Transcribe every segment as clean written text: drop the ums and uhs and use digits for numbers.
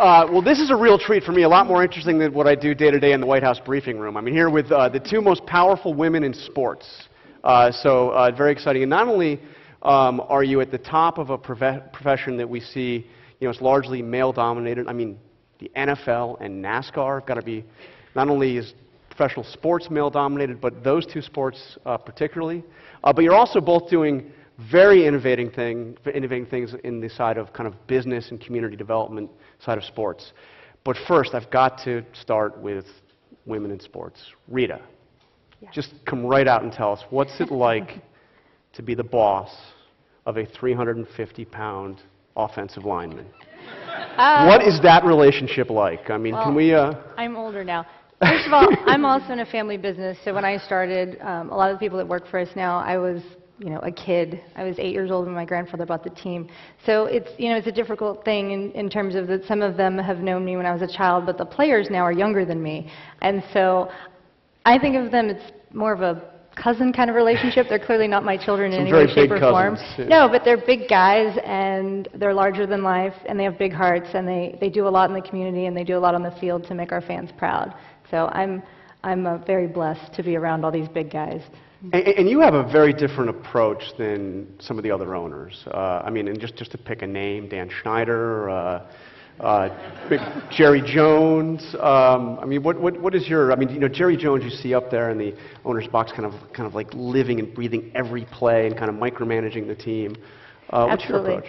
Well, this is a real treat for me, a lot more interesting than what I do day to day in the White House briefing room. I'm here with the two most powerful women in sports. Very exciting. And not only are you at the top of a profession that we see, you know, it's largely male-dominated. I mean, the NFL and NASCAR have got to be, not only is professional sports male-dominated, but those two sports particularly. But you're also both doing very innovating things in the side of kind of business and community development side of sports. But first, I've got to start with women in sports. Rita, yeah. Just come right out and tell us, what's it like to be the boss of a 350-pound offensive lineman? What is that relationship like? I mean, well, can we... I'm older now. First of all, I'm also in a family business, so when I started, a lot of the people that work for us now, I was... you know, a kid. I was 8 years old when my grandfather bought the team. So it's, you know, it's a difficult thing in terms of that some of them have known me when I was a child, but the players now are younger than me. And so I think of them, it's more of a cousin kind of relationship. They're clearly not my children in any way, shape, or form. Yeah. No, but they're big guys, and they're larger than life, and they have big hearts, and they do a lot in the community, and they do a lot on the field to make our fans proud. So I'm very blessed to be around all these big guys. And you have a very different approach than some of the other owners. I mean, and just to pick a name, Dan Schneider, Jerry Jones. I mean, what is your? I mean, you know, Jerry Jones you see up there in the owner's box, kind of like living and breathing every play and kind of micromanaging the team. What's your approach?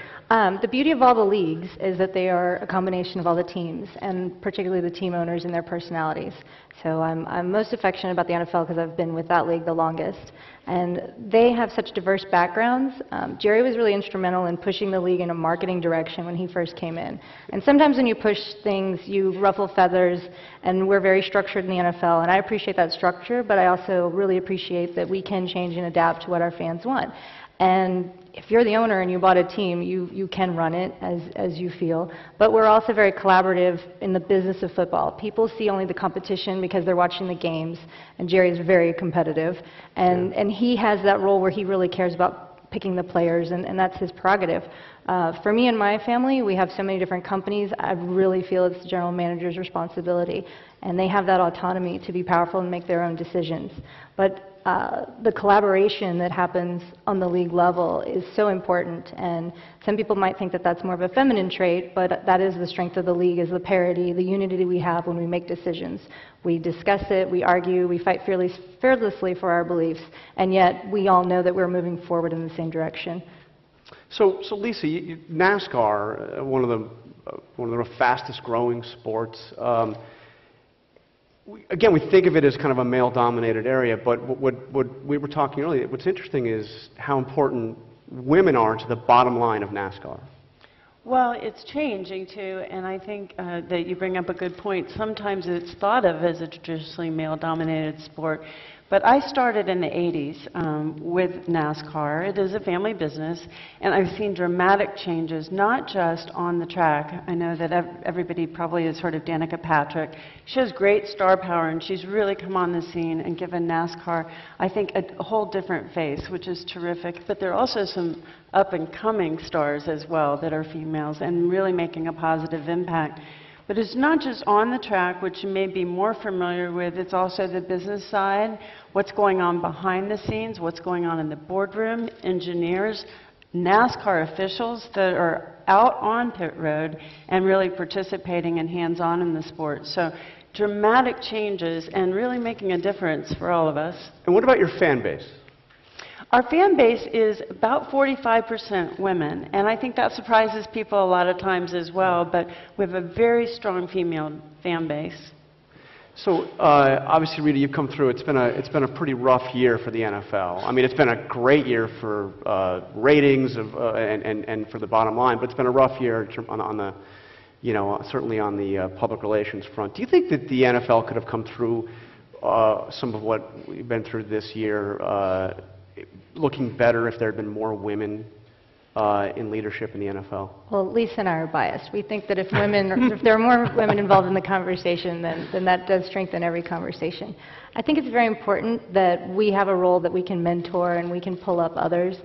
The beauty of all the leagues is that they are a combination of all the teams, and particularly the team owners and their personalities. So I'm most affectionate about the NFL because I've been with that league the longest. And they have such diverse backgrounds. Jerry was really instrumental in pushing the league in a marketing direction when he first came in. And sometimes when you push things, you ruffle feathers, and we're very structured in the NFL. And I appreciate that structure, but I also really appreciate that we can change and adapt to what our fans want. And if you're the owner and you bought a team, you can run it as you feel. But we're also very collaborative in the business of football. People see only the competition because they're watching the games, and Jerry's very competitive. And he has that role where he really cares about picking the players, and that's his prerogative. For me and my family, we have so many different companies, I really feel it's the general manager's responsibility. And they have that autonomy to be powerful and make their own decisions. But the collaboration that happens on the league level is so important, and some people might think that that's more of a feminine trait, but that is the strength of the league, is the parity, the unity we have when we make decisions. We discuss it, we argue, we fight fearlessly for our beliefs, and yet we all know that we're moving forward in the same direction. So Lisa, NASCAR, one of the fastest growing sports, again, we think of it as kind of a male-dominated area, but what we were talking earlier, what's interesting is how important women are to the bottom line of NASCAR. Well, it's changing, too, and I think that you bring up a good point. Sometimes it's thought of as a traditionally male-dominated sport, but I started in the 80s with NASCAR. It is a family business, and I've seen dramatic changes, not just on the track. I know that everybody probably has heard of Danica Patrick. She has great star power, and she's really come on the scene and given NASCAR, I think, a whole different face, which is terrific. But there are also some up-and-coming stars as well that are females and really making a positive impact. But it's not just on the track, which you may be more familiar with, it's also the business side, what's going on behind the scenes, what's going on in the boardroom, engineers, NASCAR officials that are out on pit road and really participating and hands-on in the sport. So dramatic changes and really making a difference for all of us. And what about your fan base? Our fan base is about 45% women, and I think that surprises people a lot of times as well, but we have a very strong female fan base. So, obviously, Rita, you've come through. It's been a pretty rough year for the NFL. I mean, it's been a great year for ratings and for the bottom line, but it's been a rough year on the, you know, certainly on the public relations front. Do you think that the NFL could have come through some of what we've been through this year looking better if there had been more women in leadership in the NFL? Well, Lisa and I are biased. We think that if there are more women involved in the conversation, then that does strengthen every conversation. I think it's very important that we have a role that we can mentor and we can pull up others.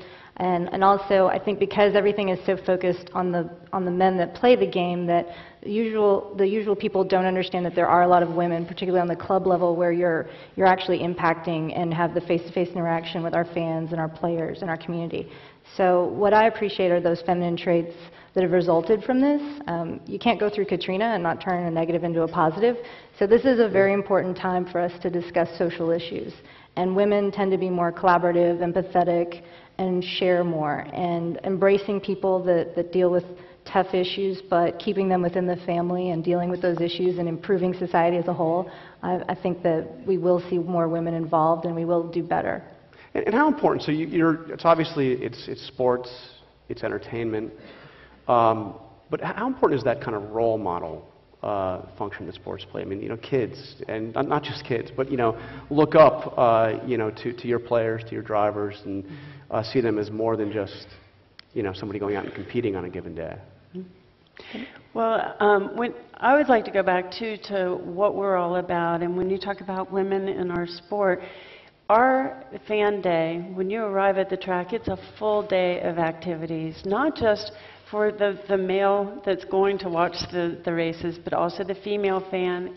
And also, I think because everything is so focused on the men that play the game, that the usual people don't understand that there are a lot of women, particularly on the club level, where you're actually impacting and have the face-to-face interaction with our fans and our players and our community. So what I appreciate are those feminine traits that have resulted from this. You can't go through Katrina and not turn a negative into a positive. So this is a very important time for us to discuss social issues. And women tend to be more collaborative, empathetic, and share more, and embracing people that deal with tough issues, but keeping them within the family and dealing with those issues and improving society as a whole. I think that we will see more women involved, and we will do better. And how important? So it's obviously it's sports, it's entertainment, but how important is that kind of role model function that sports play? I mean, kids, and not just kids, but look up, to your players, to your drivers, and see them as more than just, somebody going out and competing on a given day. Well, I would like to go back to what we're all about. And when you talk about women in our sport, our fan day, when you arrive at the track, it's a full day of activities, not just for the male that's going to watch the races, but also the female fan.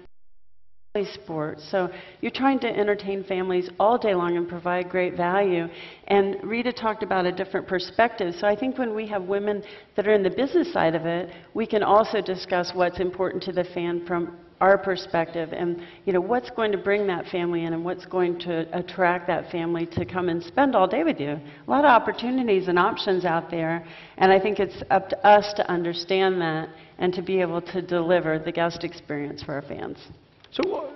Sports. So you're trying to entertain families all day long and provide great value. And Rita talked about a different perspective. So I think when we have women that are in the business side of it, we can also discuss what's important to the fan from our perspective, and what's going to bring that family in and what's going to attract that family to come and spend all day with you. A lot of opportunities and options out there, and I think it's up to us to understand that and to be able to deliver the guest experience for our fans. So,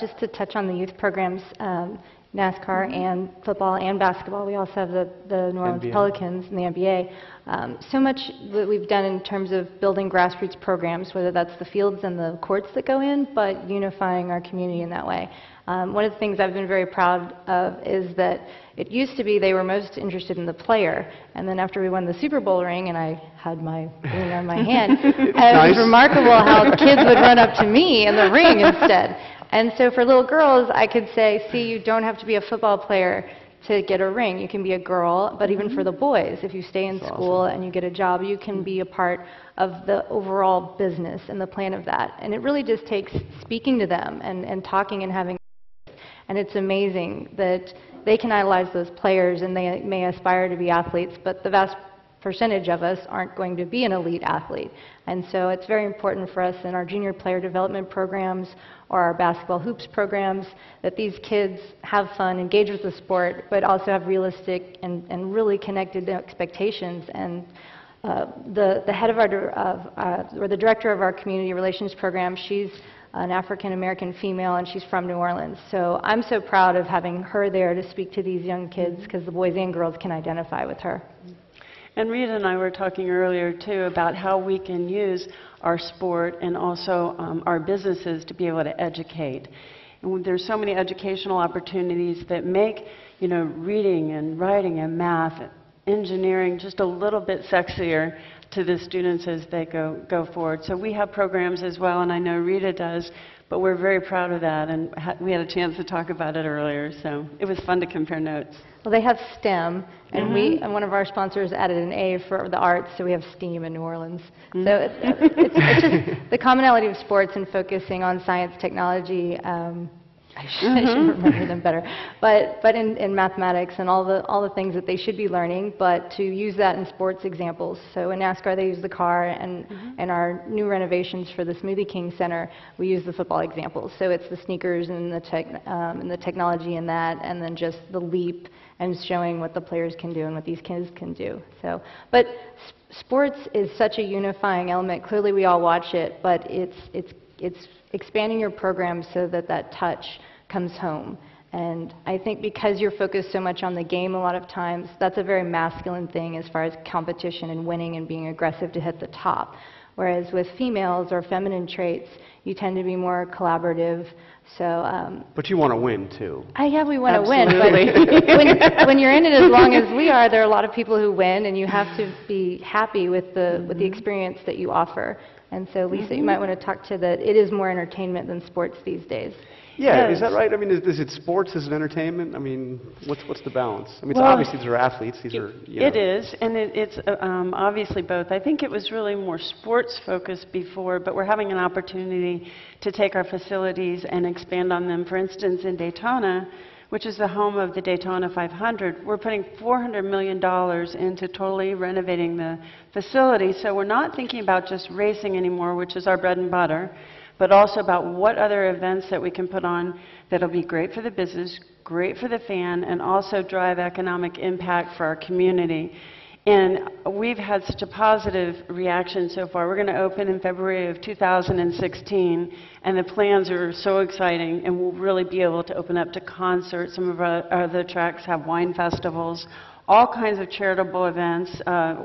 just to touch on the youth programs, NASCAR and football and basketball, we also have the New Orleans Pelicans and the NBA. So much that we've done in terms of building grassroots programs, whether that's the fields and the courts that go in, but unifying our community in that way. One of the things I've been very proud of is that it used to be they were most interested in the player, and then after we won the Super Bowl ring and I had my ring on my hand, it was remarkable how kids would run up to me and the ring instead. And so for little girls, I could say, see, you don't have to be a football player to get a ring. You can be a girl, but even for the boys, if you stay in school and you get a job, you can be a part of the overall business and the plan of that. And it really just takes speaking to them and talking and having. And it's amazing that they can idolize those players and they may aspire to be athletes, but the vast percentage of us aren't going to be an elite athlete. And so it's very important for us in our junior player development programs or our basketball hoops programs that these kids have fun, engage with the sport, but also have realistic and really connected expectations. And the head of the director of our community relations program, she's an African-American female, and she's from New Orleans. So I'm so proud of having her there to speak to these young kids, because the boys and girls can identify with her. And Rita and I were talking earlier, too, about how we can use our sport and also our businesses to be able to educate. And there's so many educational opportunities that make, reading and writing and math and engineering just a little bit sexier to the students as they go forward. So we have programs as well, and I know Rita does, but we're very proud of that, and we had a chance to talk about it earlier, so it was fun to compare notes. Well, they have STEM, and one of our sponsors added an A for the arts, so we have STEAM in New Orleans. So it's just the commonality of sports and focusing on science, technology, I should remember them better. But in mathematics and all the things that they should be learning, but to use that in sports examples. So in NASCAR, they use the car, and in our new renovations for the Smoothie King Center, we use the football examples. So it's the sneakers and the technology in that, and then just the leap and showing what the players can do and what these kids can do. So, but sports is such a unifying element. Clearly, we all watch it, but it's expanding your program so that touch comes home. And I think because you're focused so much on the game a lot of times, that's a very masculine thing as far as competition and winning and being aggressive to hit the top. Whereas with females or feminine traits, you tend to be more collaborative. So, but you want to win, too. We want to win. But when you're in it as long as we are, there are a lot of people who win, and you have to be happy with the experience that you offer. And so, Lisa, you might want to talk to that. It is more entertainment than sports these days. Yeah, is that right? I mean, is it sports as an entertainment? I mean, what's the balance? I mean, well, obviously these are athletes. These are, you know. It is, and it's obviously both. I think it was really more sports focused before, but we're having an opportunity to take our facilities and expand on them. For instance, in Daytona, which is the home of the Daytona 500, we're putting $400 million into totally renovating the facility. So we're not thinking about just racing anymore, which is our bread and butter, but also about what other events that we can put on that'll be great for the business, great for the fan, and also drive economic impact for our community. And we've had such a positive reaction so far. We're going to open in February of 2016, and the plans are so exciting, and we'll really be able to open up to concerts. Some of our other tracks have wine festivals, all kinds of charitable events,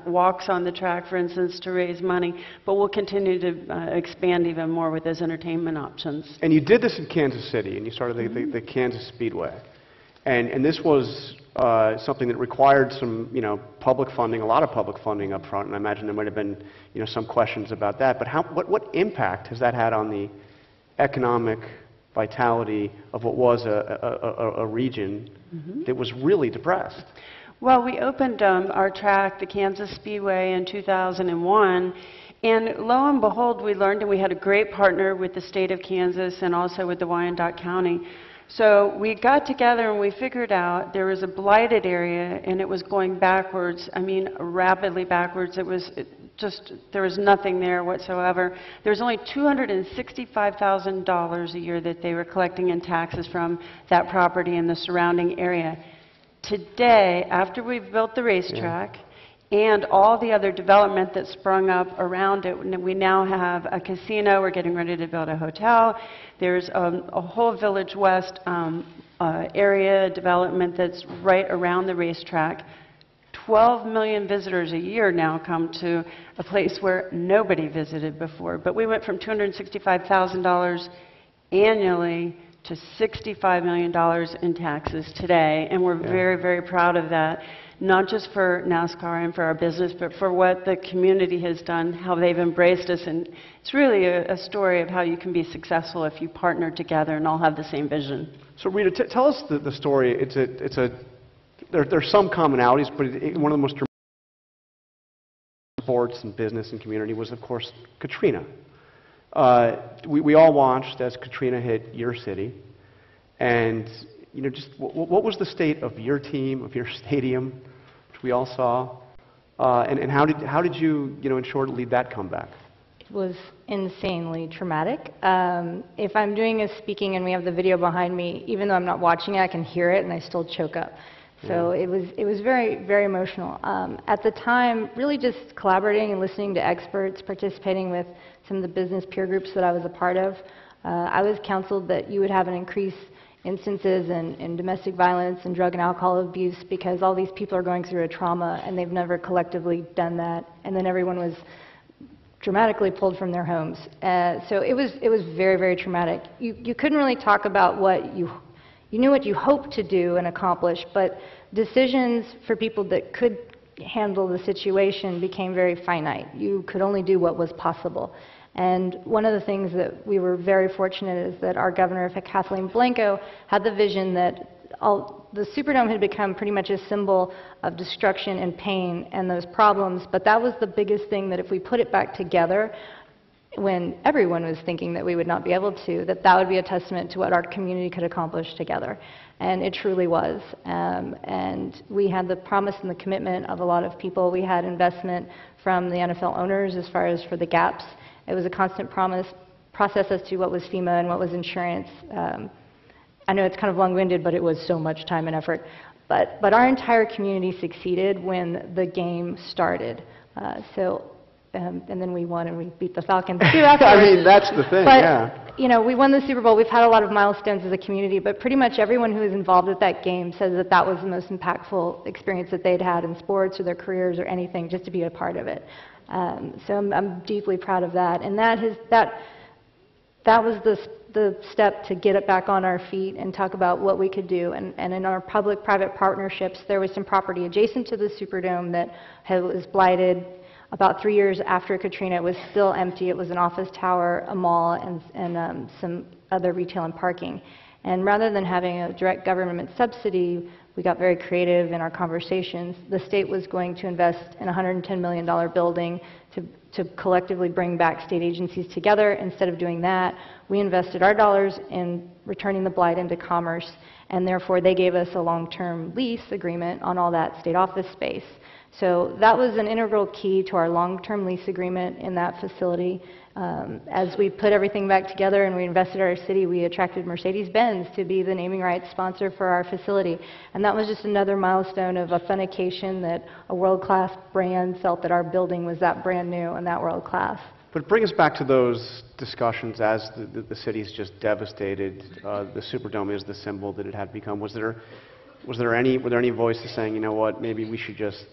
walks on the track, for instance, to raise money. But we'll continue to expand even more with those entertainment options. And you did this in Kansas City, and you started the Kansas Speedway. And this was something that required some, you know, public funding, a lot of public funding up front. And I imagine there might have been, you know, some questions about that. But what impact has that had on the economic vitality of what was a region that was really depressed? Well, we opened our track, the Kansas Speedway, in 2001, and lo and behold, we learned, and we had a great partner with the state of Kansas and also with the Wyandotte County. So we got together and we figured out there was a blighted area, and it was going backwards, I mean rapidly backwards. It was just, there was nothing there whatsoever. There was only $265,000 a year that they were collecting in taxes from that property and the surrounding area. Today, after we've built the racetrack and all the other development that sprung up around it, we now have a casino. We're getting ready to build a hotel. There's a whole Village West area development that's right around the racetrack. 12 million visitors a year now come to a place where nobody visited before. But we went from $265,000 annually to $65 million in taxes today, and we're very, very proud of that, not just for NASCAR and for our business, but for what the community has done, how they've embraced us, and it's really a story of how you can be successful if you partner together and all have the same vision. So Rita, tell us the story. There's some commonalities, but one of the most dramatic sports and business and community was, of course, Katrina. We all watched as Katrina hit your city, and you know, just what was the state of your team, of your stadium, which we all saw, and how did you ensure to lead that comeback? It was insanely traumatic. If I'm doing a speaking and we have the video behind me, even though I'm not watching it, I can hear it, and I still choke up. So it was very, very emotional. At the time, really just collaborating and listening to experts, participating with some of the business peer groups that I was a part of. I was counseled that you would have an increase instances in domestic violence and drug and alcohol abuse because all these people are going through a trauma and they've never collectively done that. And then everyone was dramatically pulled from their homes. So it was very, very traumatic. You couldn't really talk about what you knew what you hoped to do and accomplish, but decisions for people that could handle the situation became very finite. You could only do what was possible. And one of the things that we were very fortunate is that our governor, Kathleen Blanco, had the vision that the Superdome had become pretty much a symbol of destruction and pain and those problems, but that was the biggest thing that if we put it back together, when everyone was thinking that we would not be able to, that would be a testament to what our community could accomplish together. And it truly was. And we had the promise and the commitment of a lot of people. We had investment from the NFL owners as far as for the gaps. It was a constant process as to what was FEMA and what was insurance. I know it's kind of long-winded, but it was so much time and effort. But our entire community succeeded when the game started. And then we won, and we beat the Falcons too afterwards. I mean, that's the thing, but, you know, we won the Super Bowl. We've had a lot of milestones as a community, but pretty much everyone who was involved with that game says that that was the most impactful experience that they'd had in sports or their careers or anything, just to be a part of it. So I'm deeply proud of that. And that has, that was the step to get it back on our feet and talk about what we could do. And in our public-private partnerships, there was some property adjacent to the Superdome that was blighted. About 3 years after Katrina, it was still empty. It was an office tower, a mall, and some other retail and parking. And rather than having a direct government subsidy, we got very creative in our conversations. The state was going to invest in a $110 million building to collectively bring back state agencies together. Instead of doing that, we invested our dollars in returning the blight into commerce, and therefore they gave us a long-term lease agreement on all that state office space. So that was an integral key to our long-term lease agreement in that facility. As we put everything back together and we invested in our city, we attracted Mercedes-Benz to be the naming rights sponsor for our facility. And that was just another milestone of authentication that a world-class brand felt that our building was that brand new and that world-class. But bring us back to those discussions as the city's just devastated. The Superdome is the symbol that it had become. Were there any voices saying, you know what, maybe we should just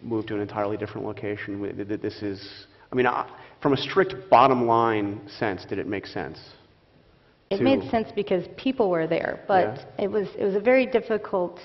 move to an entirely different location? This is, I mean, from a strict bottom line sense, did it make sense? It made sense because people were there, but yeah. it was a very difficult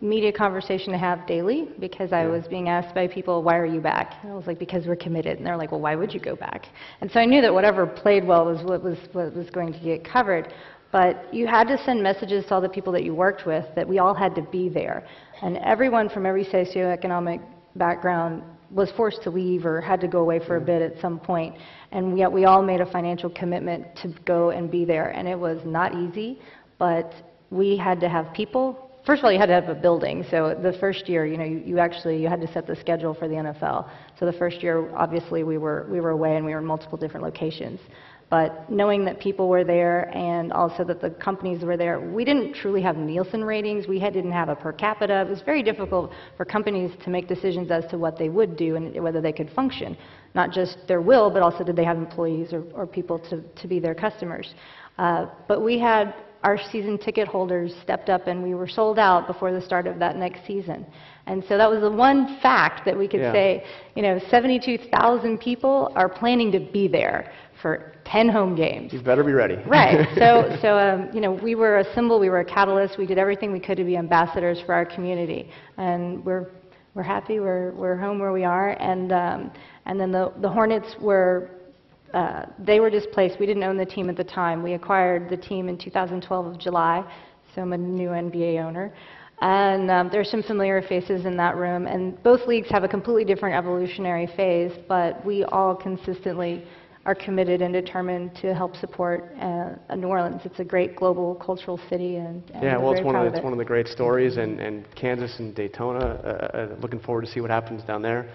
media conversation to have daily, because I was being asked by people, why are you back? And I was like, because we're committed. And they're like, well, why would you go back? And so I knew that whatever played well was what was going to get covered. But you had to send messages to all the people that you worked with that we all had to be there. And everyone from every socioeconomic background was forced to leave or had to go away for a bit at some point. And yet we all made a financial commitment to go and be there. And it was not easy, but we had to have people. First of all, you had to have a building. So the first year, you know, you had to set the schedule for the NFL. So the first year, obviously, we were away and we were in multiple different locations. But knowing that people were there and also that the companies were there, we didn't truly have Nielsen ratings. We didn't have a per capita. It was very difficult for companies to make decisions as to what they would do and whether they could function. Not just their will, but also did they have employees or people to be their customers. But we had our season ticket holders stepped up, and we were sold out before the start of that next season. And so that was the one fact that we could say, you know, 72,000 people are planning to be there for 10 home games. You better be ready. Right. So you know, we were a symbol. We were a catalyst. We did everything we could to be ambassadors for our community, and we're happy. We're home where we are. And then the Hornets were they were displaced. We didn't own the team at the time. We acquired the team in 2012 of July. So I'm a new NBA owner. And there's some familiar faces in that room. And both leagues have a completely different evolutionary phase, but we all consistently are committed and determined to help support New Orleans. It's a great global cultural city, and yeah, well, it's one of the great stories, and Kansas and Daytona. Looking forward to see what happens down there.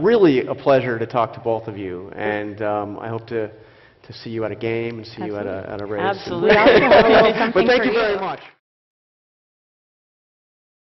Really a pleasure to talk to both of you, and I hope to see you at a game and see you at a race. Absolutely. But thank you very much.